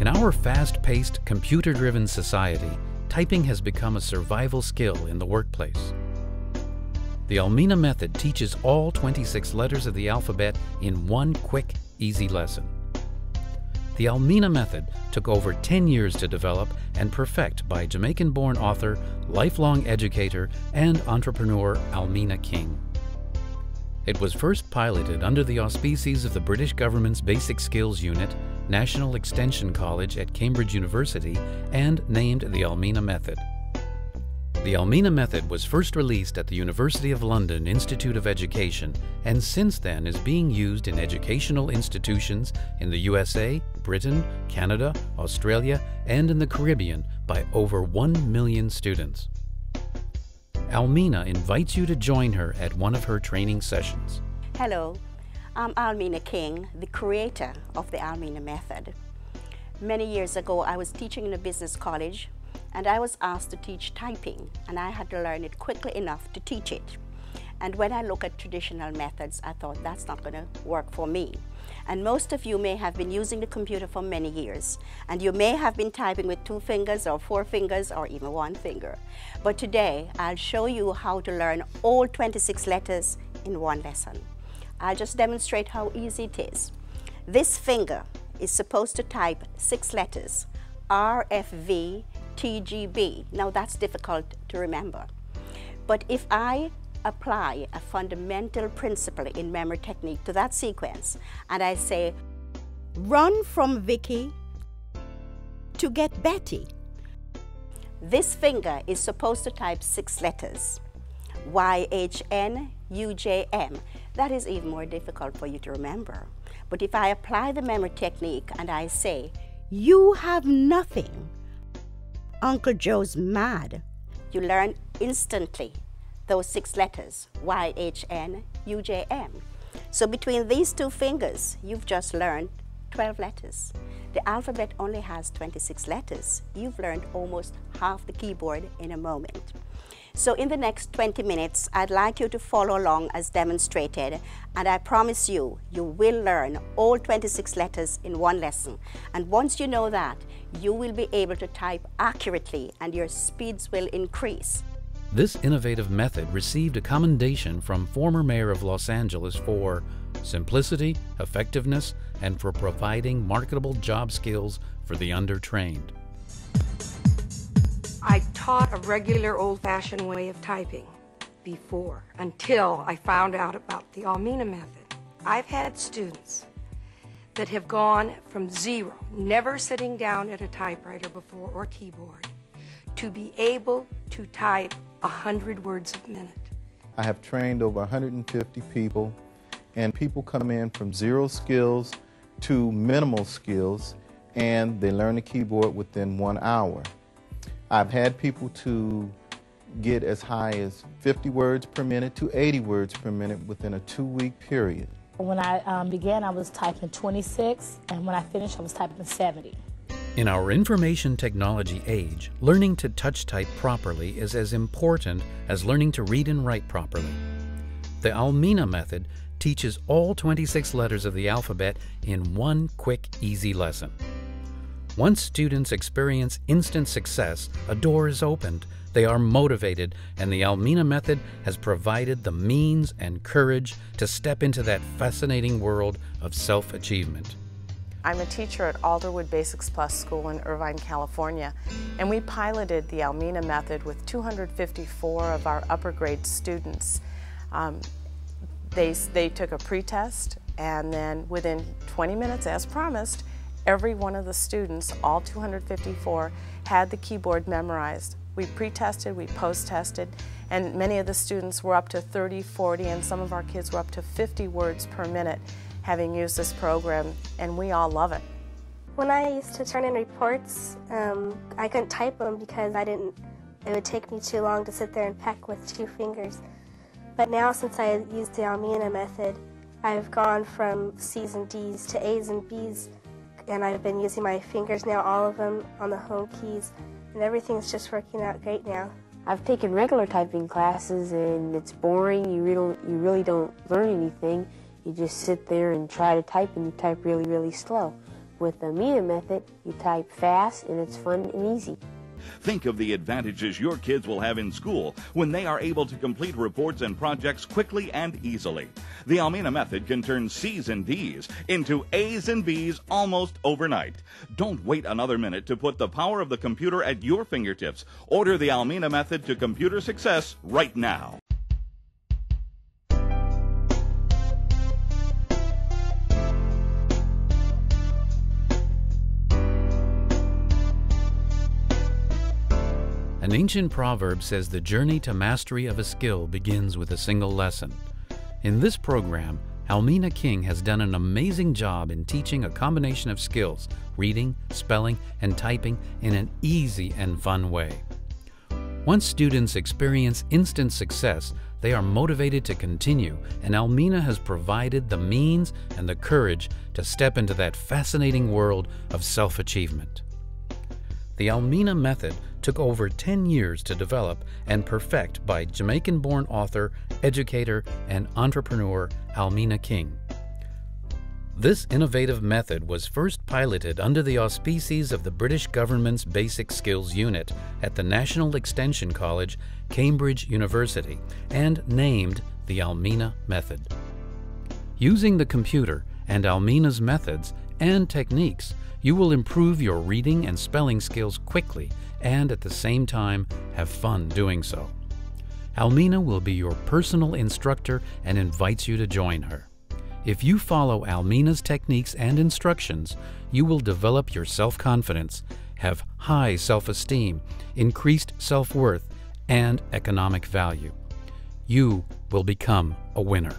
In our fast-paced, computer-driven society, typing has become a survival skill in the workplace. The Almena method teaches all 26 letters of the alphabet in one quick, easy lesson. The Almena method took over 10 years to develop and perfect by Jamaican-born author, lifelong educator, and entrepreneur Almena King. It was first piloted under the auspices of the British government's Basic Skills Unit, National Extension College at Cambridge University, and named the Almena method. The Almena method was first released at the University of London Institute of Education, and since then is being used in educational institutions in the USA, Britain, Canada, Australia, and in the Caribbean by over 1 million students. Almena invites you to join her at one of her training sessions. Hello, I'm Almena King, the creator of the Almena method. Many years ago, I was teaching in a business college, and I was asked to teach typing, and I had to learn it quickly enough to teach it. And when I look at traditional methods, I thought that's not going to work for me. And most of you may have been using the computer for many years, and you may have been typing with 2 fingers or 4 fingers or even 1 finger. But today, I'll show you how to learn all 26 letters in one lesson. I'll just demonstrate how easy it is. This finger is supposed to type 6 letters, R, F, V, TGB. Now that's difficult to remember. But if I apply a fundamental principle in memory technique to that sequence, and I say, run from Vicky to get Betty. This finger is supposed to type 6 letters, Y-H-N-U-J-M. That is even more difficult for you to remember. But if I apply the memory technique and I say, you have nothing, Uncle Joe's mad. You learn instantly those 6 letters, Y-H-N-U-J-M. So between these 2 fingers, you've just learned 12 letters. The alphabet only has 26 letters. You've learned almost half the keyboard in a moment. So in the next 20 minutes, I'd like you to follow along as demonstrated, and I promise you, you will learn all 26 letters in one lesson. And once you know that, you will be able to type accurately and your speeds will increase. This innovative method received a commendation from former mayor of Los Angeles for simplicity, effectiveness, and for providing marketable job skills for the undertrained. I taught a regular old-fashioned way of typing before, until I found out about the Almena method. I've had students that have gone from zero, never sitting down at a typewriter before or keyboard, to be able to type 100 words a minute. I have trained over 150 people, and people come in from zero skills to minimal skills, and they learn the keyboard within 1 hour. I've had people to get as high as 50 words per minute to 80 words per minute within a 2-week period. When I began, I was typing 26, and when I finished, I was typing 70. In our information technology age, learning to touch type properly is as important as learning to read and write properly. The Almena method teaches all 26 letters of the alphabet in one quick, easy lesson. Once students experience instant success, a door is opened, they are motivated, and the Almena method has provided the means and courage to step into that fascinating world of self-achievement. I'm a teacher at Alderwood Basics Plus School in Irvine, California, and we piloted the Almena method with 254 of our upper grade students. They took a pretest, and then within 20 minutes, as promised, every one of the students, all 254, had the keyboard memorized. We pre-tested, we post-tested, and many of the students were up to 30, 40, and some of our kids were up to 50 words per minute, having used this program, and we all love it. When I used to turn in reports, I couldn't type them because it would take me too long to sit there and peck with 2 fingers. But now, since I used the Almena method, I've gone from C's and D's to A's and B's, and I've been using my fingers now, all of them, on the home keys, and everything's just working out great now. I've taken regular typing classes, and it's boring. You really don't learn anything. You just sit there and try to type, and you type really, really slow. With the MENA method, you type fast and it's fun and easy. Think of the advantages your kids will have in school when they are able to complete reports and projects quickly and easily. The Almena method can turn C's and D's into A's and B's almost overnight. Don't wait another minute to put the power of the computer at your fingertips. Order the Almena method to computer success right now. An ancient proverb says the journey to mastery of a skill begins with a single lesson. In this program, Almena King has done an amazing job in teaching a combination of skills, reading, spelling, and typing in an easy and fun way. Once students experience instant success, they are motivated to continue, and Almena has provided the means and the courage to step into that fascinating world of self-achievement. The Almena method took over 10 years to develop and perfect by Jamaican-born author, educator, and entrepreneur Almena King. This innovative method was first piloted under the auspices of the British government's Basic Skills Unit at the National Extension College, Cambridge University, and named the Almena method. Using the computer and Almena's methods and techniques, you will improve your reading and spelling skills quickly and at the same time have fun doing so. Almena will be your personal instructor and invites you to join her. If you follow Almena's techniques and instructions, you will develop your self-confidence, have high self-esteem, increased self-worth, and economic value. You will become a winner.